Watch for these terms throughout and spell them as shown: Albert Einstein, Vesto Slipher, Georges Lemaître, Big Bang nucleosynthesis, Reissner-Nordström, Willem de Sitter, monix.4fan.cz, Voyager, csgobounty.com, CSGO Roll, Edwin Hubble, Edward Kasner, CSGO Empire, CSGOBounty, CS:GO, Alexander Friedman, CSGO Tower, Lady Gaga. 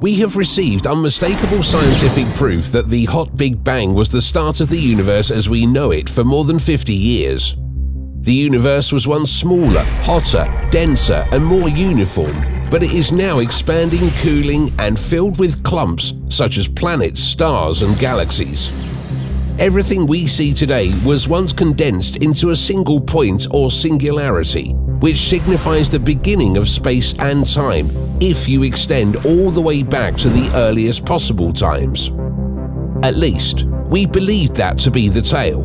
We have received unmistakable scientific proof that the hot Big Bang was the start of the universe as we know it for more than 50 years. The universe was once smaller, hotter, denser, and more uniform, but it is now expanding, cooling, and filled with clumps such as planets, stars, and galaxies. Everything we see today was once condensed into a single point or singularity, which signifies the beginning of space and time if you extend all the way back to the earliest possible times. At least, we believed that to be the tale,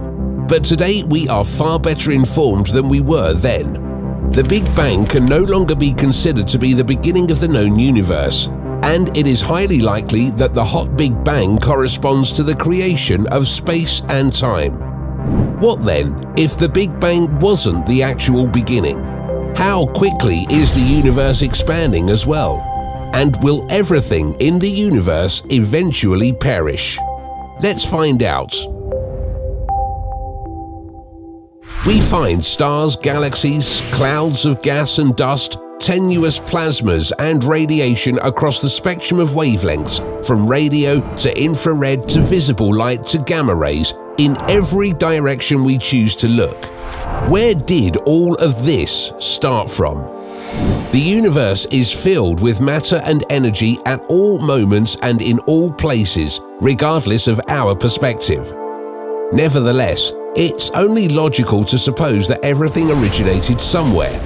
but today we are far better informed than we were then. The Big Bang can no longer be considered to be the beginning of the known universe, and it is highly likely that the hot Big Bang corresponds to the creation of space and time. What then, if the Big Bang wasn't the actual beginning? How quickly is the universe expanding as well? And will everything in the universe eventually perish? Let's find out. We find stars, galaxies, clouds of gas and dust, tenuous plasmas and radiation across the spectrum of wavelengths, from radio to infrared to visible light to gamma rays, in every direction we choose to look. Where did all of this start from? The universe is filled with matter and energy at all moments and in all places, regardless of our perspective. Nevertheless, it's only logical to suppose that everything originated somewhere.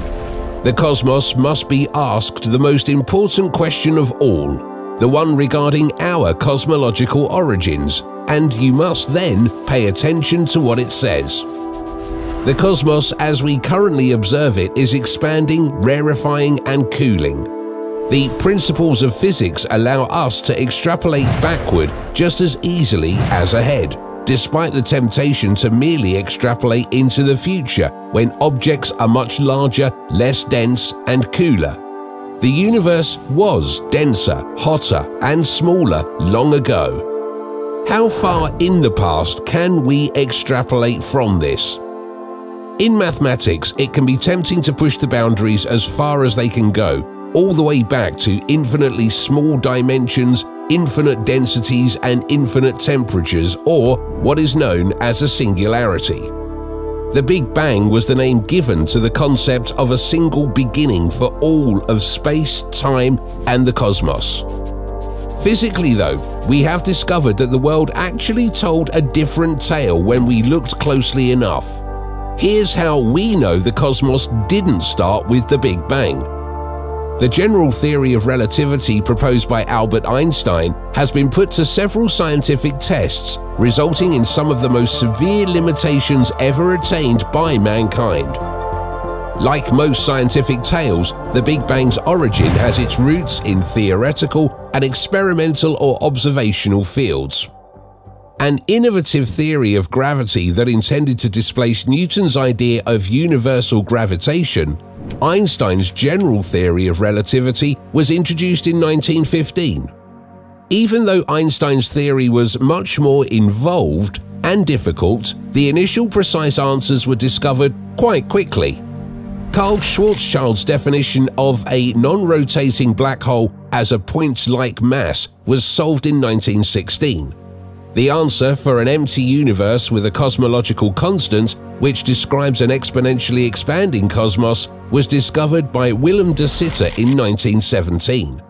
The cosmos must be asked the most important question of all, the one regarding our cosmological origins, and you must then pay attention to what it says. The cosmos as we currently observe it is expanding, rarefying, and cooling. The principles of physics allow us to extrapolate backward just as easily as ahead, despite the temptation to merely extrapolate into the future when objects are much larger, less dense, and cooler. The universe was denser, hotter, and smaller long ago. How far in the past can we extrapolate from this? In mathematics, it can be tempting to push the boundaries as far as they can go, all the way back to infinitely small dimensions, infinite densities and infinite temperatures, or what is known as a singularity. The Big Bang was the name given to the concept of a single beginning for all of space, time, and the cosmos. Physically though, we have discovered that the world actually told a different tale when we looked closely enough. Here's how we know the cosmos didn't start with the Big Bang. The general theory of relativity proposed by Albert Einstein has been put to several scientific tests, resulting in some of the most severe limitations ever attained by mankind. Like most scientific tales, the Big Bang's origin has its roots in theoretical and experimental or observational fields. An innovative theory of gravity that intended to displace Newton's idea of universal gravitation, Einstein's general theory of relativity was introduced in 1915. Even though Einstein's theory was much more involved and difficult, the initial precise answers were discovered quite quickly. Karl Schwarzschild's definition of a non-rotating black hole as a point-like mass was solved in 1916. The answer for an empty universe with a cosmological constant, which describes an exponentially expanding cosmos, was discovered by Willem de Sitter in 1917.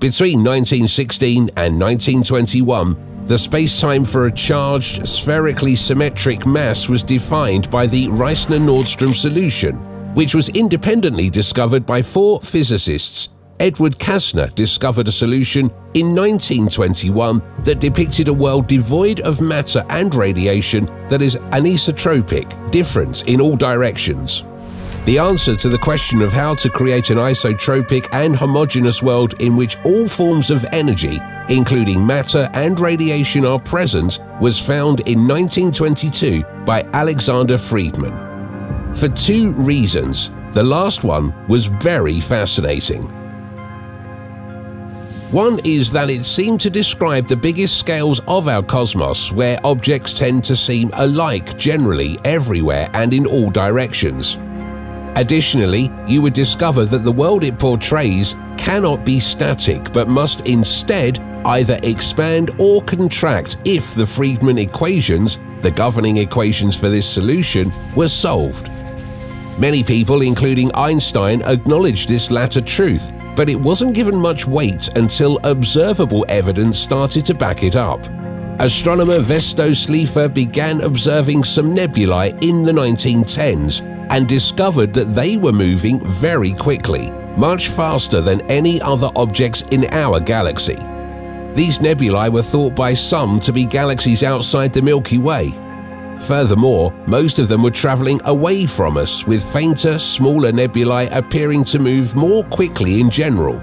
Between 1916 and 1921, the spacetime for a charged, spherically symmetric mass was defined by the Reissner-Nordström solution, which was independently discovered by four physicists. Edward Kasner discovered a solution in 1921 that depicted a world devoid of matter and radiation that is anisotropic, different in all directions. The answer to the question of how to create an isotropic and homogeneous world in which all forms of energy, including matter and radiation, are present was found in 1922 by Alexander Friedman. For two reasons, the last one was very fascinating. One is that it seemed to describe the biggest scales of our cosmos, where objects tend to seem alike generally everywhere and in all directions. Additionally, you would discover that the world it portrays cannot be static but must instead either expand or contract if the Friedman equations, the governing equations for this solution, were solved. Many people, including Einstein, acknowledged this latter truth, but it wasn't given much weight until observable evidence started to back it up. Astronomer Vesto Slipher began observing some nebulae in the 1910s and discovered that they were moving very quickly, much faster than any other objects in our galaxy. These nebulae were thought by some to be galaxies outside the Milky Way. Furthermore, most of them were traveling away from us, with fainter, smaller nebulae appearing to move more quickly in general.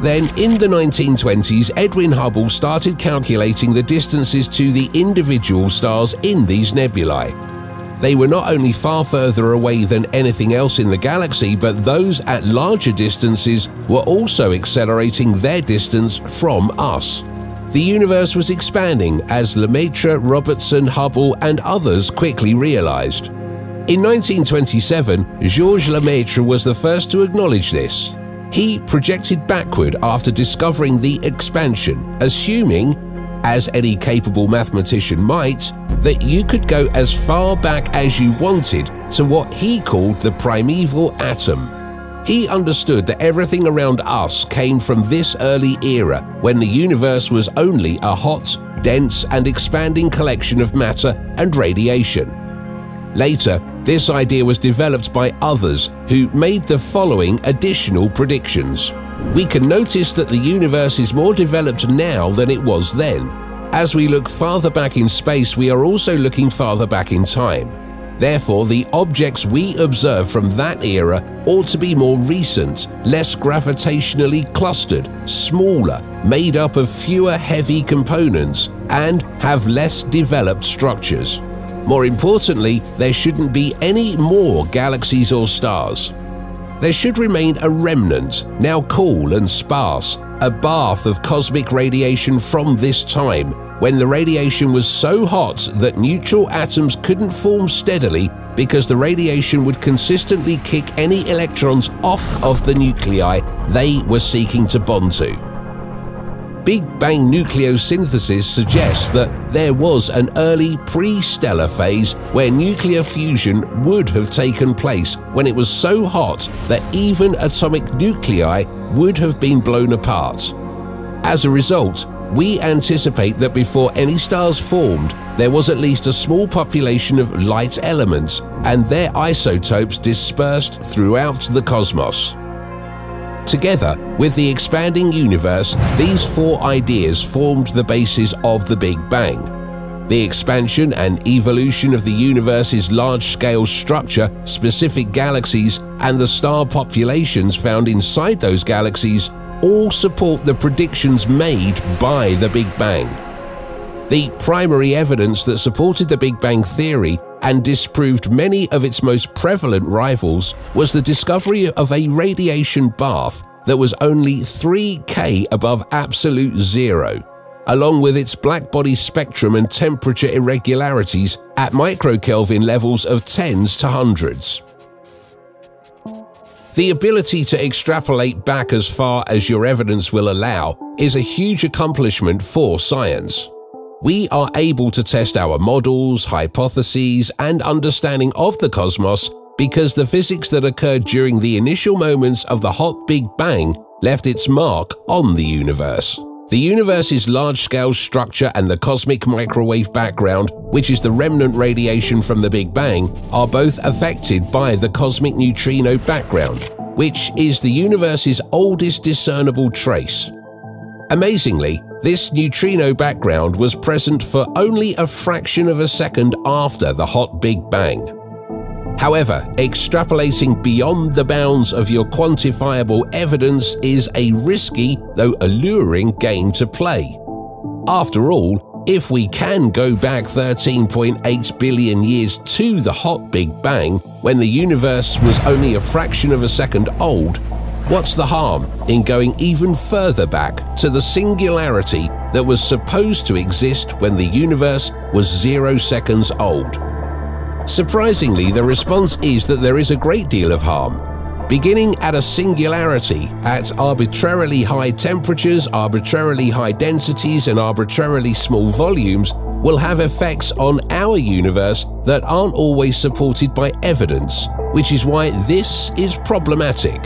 Then, in the 1920s, Edwin Hubble started calculating the distances to the individual stars in these nebulae. They were not only far further away than anything else in the galaxy, but those at larger distances were also accelerating their distance from us. The universe was expanding, as Lemaître, Robertson, Hubble and others quickly realized. In 1927, Georges Lemaître was the first to acknowledge this. He projected backward after discovering the expansion, assuming, as any capable mathematician might, that you could go as far back as you wanted to what he called the primeval atom. He understood that everything around us came from this early era, when the universe was only a hot, dense and expanding collection of matter and radiation. Later, this idea was developed by others who made the following additional predictions. We can notice that the universe is more developed now than it was then. As we look farther back in space, we are also looking farther back in time. Therefore, the objects we observe from that era ought to be more recent, less gravitationally clustered, smaller, made up of fewer heavy components, and have less developed structures. More importantly, there shouldn't be any more galaxies or stars. There should remain a remnant, now cool and sparse, a bath of cosmic radiation from this time, when the radiation was so hot that neutral atoms couldn't form steadily because the radiation would consistently kick any electrons off of the nuclei they were seeking to bond to. Big Bang nucleosynthesis suggests that there was an early pre-stellar phase where nuclear fusion would have taken place when it was so hot that even atomic nuclei would have been blown apart. As a result, we anticipate that before any stars formed, there was at least a small population of light elements and their isotopes dispersed throughout the cosmos. Together with the expanding universe, these four ideas formed the basis of the Big Bang. The expansion and evolution of the universe's large-scale structure, specific galaxies, and the star populations found inside those galaxies all support the predictions made by the Big Bang. The primary evidence that supported the Big Bang theory and disproved many of its most prevalent rivals was the discovery of a radiation bath that was only 3K above absolute zero, along with its blackbody spectrum and temperature irregularities at microkelvin levels of tens to hundreds. The ability to extrapolate back as far as your evidence will allow is a huge accomplishment for science. We are able to test our models, hypotheses, and understanding of the cosmos because the physics that occurred during the initial moments of the hot Big Bang left its mark on the universe. The universe's large-scale structure and the cosmic microwave background, which is the remnant radiation from the Big Bang, are both affected by the cosmic neutrino background, which is the universe's oldest discernible trace. Amazingly, this neutrino background was present for only a fraction of a second after the hot Big Bang. However, extrapolating beyond the bounds of your quantifiable evidence is a risky, though alluring, game to play. After all, if we can go back 13.8 billion years to the hot Big Bang, when the universe was only a fraction of a second old, what's the harm in going even further back to the singularity that was supposed to exist when the universe was 0 seconds old? Surprisingly, the response is that there is a great deal of harm. Beginning at a singularity, at arbitrarily high temperatures, arbitrarily high densities, and arbitrarily small volumes, will have effects on our universe that aren't always supported by evidence, which is why this is problematic.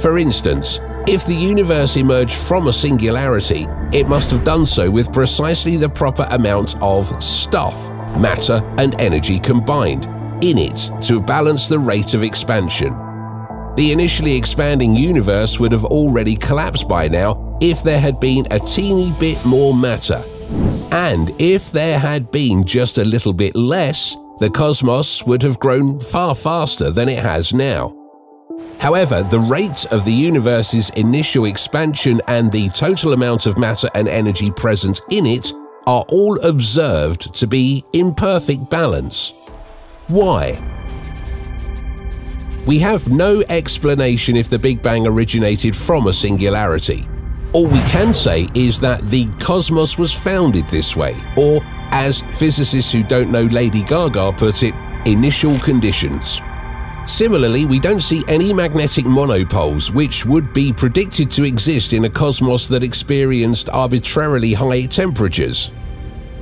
For instance, if the universe emerged from a singularity, it must have done so with precisely the proper amount of stuff, matter and energy combined, in it to balance the rate of expansion. The initially expanding universe would have already collapsed by now if there had been a teeny bit more matter. And if there had been just a little bit less, the cosmos would have grown far faster than it has now. However, the rate of the universe's initial expansion and the total amount of matter and energy present in it are all observed to be in perfect balance. Why? We have no explanation if the Big Bang originated from a singularity. All we can say is that the cosmos was founded this way, or, as physicists who don't know Lady Gaga put it, initial conditions. Similarly, we don't see any magnetic monopoles, which would be predicted to exist in a cosmos that experienced arbitrarily high temperatures.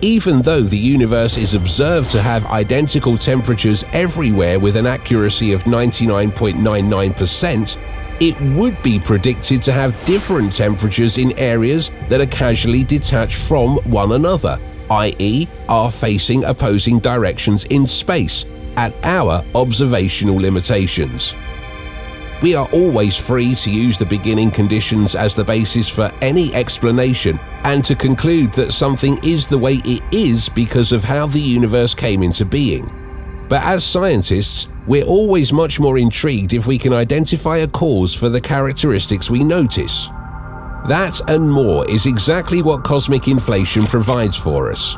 Even though the universe is observed to have identical temperatures everywhere with an accuracy of 99.99%, it would be predicted to have different temperatures in areas that are casually detached from one another, i.e., are facing opposing directions in space, at our observational limitations. We are always free to use the beginning conditions as the basis for any explanation and to conclude that something is the way it is because of how the universe came into being. But as scientists, we're always much more intrigued if we can identify a cause for the characteristics we notice. That and more is exactly what cosmic inflation provides for us.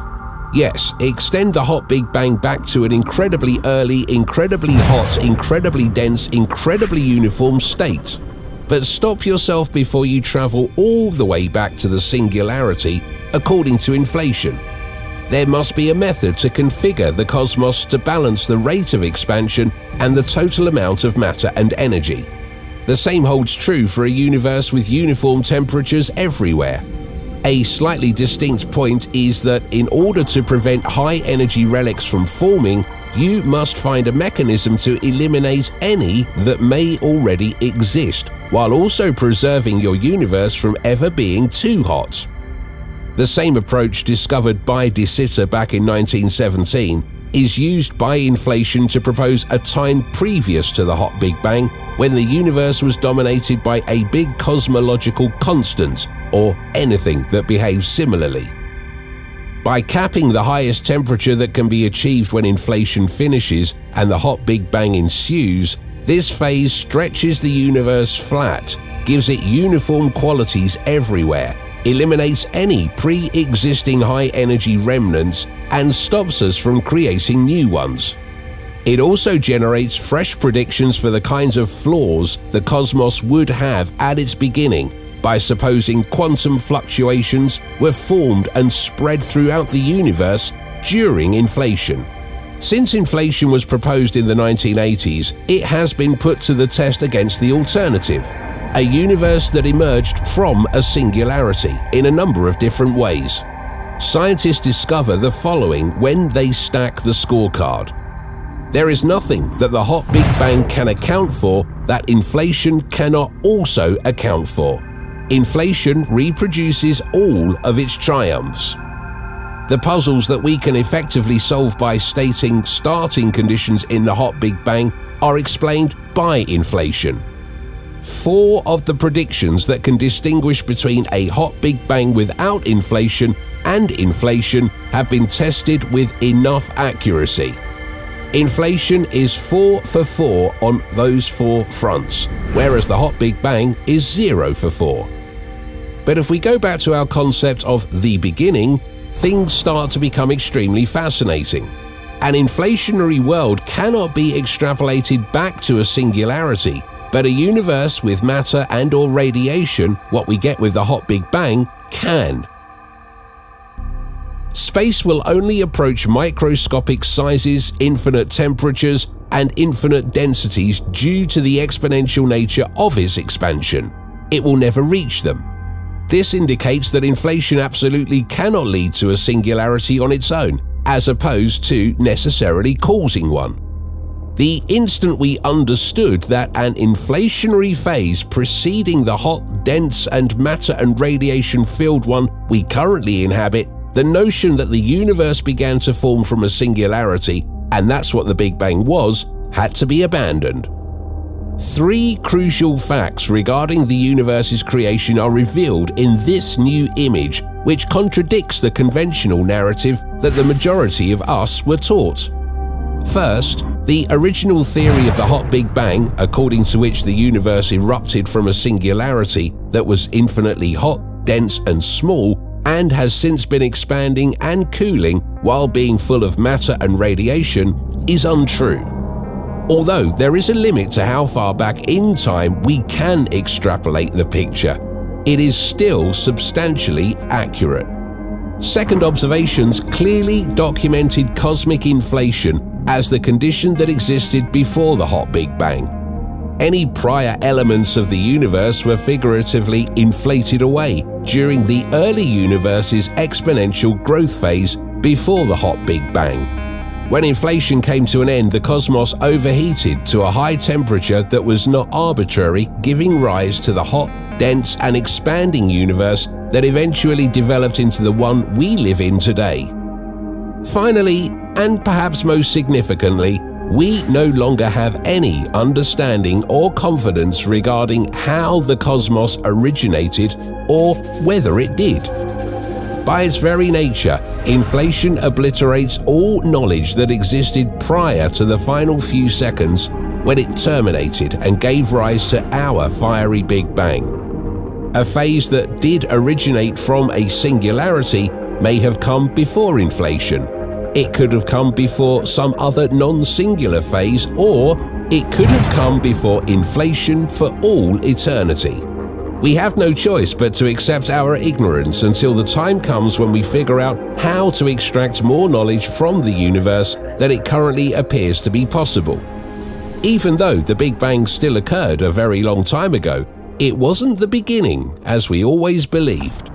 Yes, extend the hot Big Bang back to an incredibly early, incredibly hot, incredibly dense, incredibly uniform state. But stop yourself before you travel all the way back to the singularity, according to inflation. There must be a method to configure the cosmos to balance the rate of expansion and the total amount of matter and energy. The same holds true for a universe with uniform temperatures everywhere. A slightly distinct point is that in order to prevent high-energy relics from forming, you must find a mechanism to eliminate any that may already exist, while also preserving your universe from ever being too hot. The same approach discovered by de Sitter back in 1917 is used by inflation to propose a time previous to the hot Big Bang when the universe was dominated by a big cosmological constant, or anything that behaves similarly. By capping the highest temperature that can be achieved when inflation finishes and the hot Big Bang ensues, this phase stretches the universe flat, gives it uniform qualities everywhere, eliminates any pre-existing high-energy remnants, and stops us from creating new ones. It also generates fresh predictions for the kinds of flaws the cosmos would have at its beginning, by supposing quantum fluctuations were formed and spread throughout the universe during inflation. Since inflation was proposed in the 1980s, it has been put to the test against the alternative, a universe that emerged from a singularity in a number of different ways. Scientists discover the following when they stack the scorecard. There is nothing that the hot Big Bang can account for that inflation cannot also account for. Inflation reproduces all of its triumphs. The puzzles that we can effectively solve by stating starting conditions in the hot Big Bang are explained by inflation. 4 of the predictions that can distinguish between a hot Big Bang without inflation and inflation have been tested with enough accuracy. Inflation is 4 for 4 on those 4 fronts, whereas the hot Big Bang is 0 for 4. But if we go back to our concept of the beginning, things start to become extremely fascinating. An inflationary world cannot be extrapolated back to a singularity, but a universe with matter and/or radiation, what we get with the hot Big Bang, can. Space will only approach microscopic sizes, infinite temperatures, and infinite densities due to the exponential nature of its expansion. It will never reach them. This indicates that inflation absolutely cannot lead to a singularity on its own, as opposed to necessarily causing one. The instant we understood that an inflationary phase preceding the hot, dense, and matter and radiation-filled one we currently inhabit, the notion that the universe began to form from a singularity, and that's what the Big Bang was, had to be abandoned. Three crucial facts regarding the universe's creation are revealed in this new image, which contradicts the conventional narrative that the majority of us were taught. First, the original theory of the hot Big Bang, according to which the universe erupted from a singularity that was infinitely hot, dense, and small, and has since been expanding and cooling while being full of matter and radiation, is untrue. Although there is a limit to how far back in time we can extrapolate the picture, it is still substantially accurate. Second, observations clearly documented cosmic inflation as the condition that existed before the hot Big Bang. Any prior elements of the universe were figuratively inflated away during the early universe's exponential growth phase before the hot Big Bang. When inflation came to an end, the cosmos overheated to a high temperature that was not arbitrary, giving rise to the hot, dense, and expanding universe that eventually developed into the one we live in today. Finally, and perhaps most significantly, we no longer have any understanding or confidence regarding how the cosmos originated or whether it did. By its very nature, inflation obliterates all knowledge that existed prior to the final few seconds when it terminated and gave rise to our fiery Big Bang. A phase that did originate from a singularity may have come before inflation. It could have come before some other non-singular phase, or it could have come before inflation for all eternity. We have no choice but to accept our ignorance until the time comes when we figure out how to extract more knowledge from the universe than it currently appears to be possible. Even though the Big Bang still occurred a very long time ago, it wasn't the beginning, as we always believed.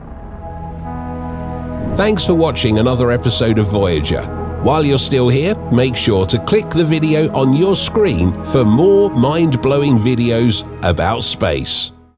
Thanks for watching another episode of Voyager. While you're still here, make sure to click the video on your screen for more mind-blowing videos about space.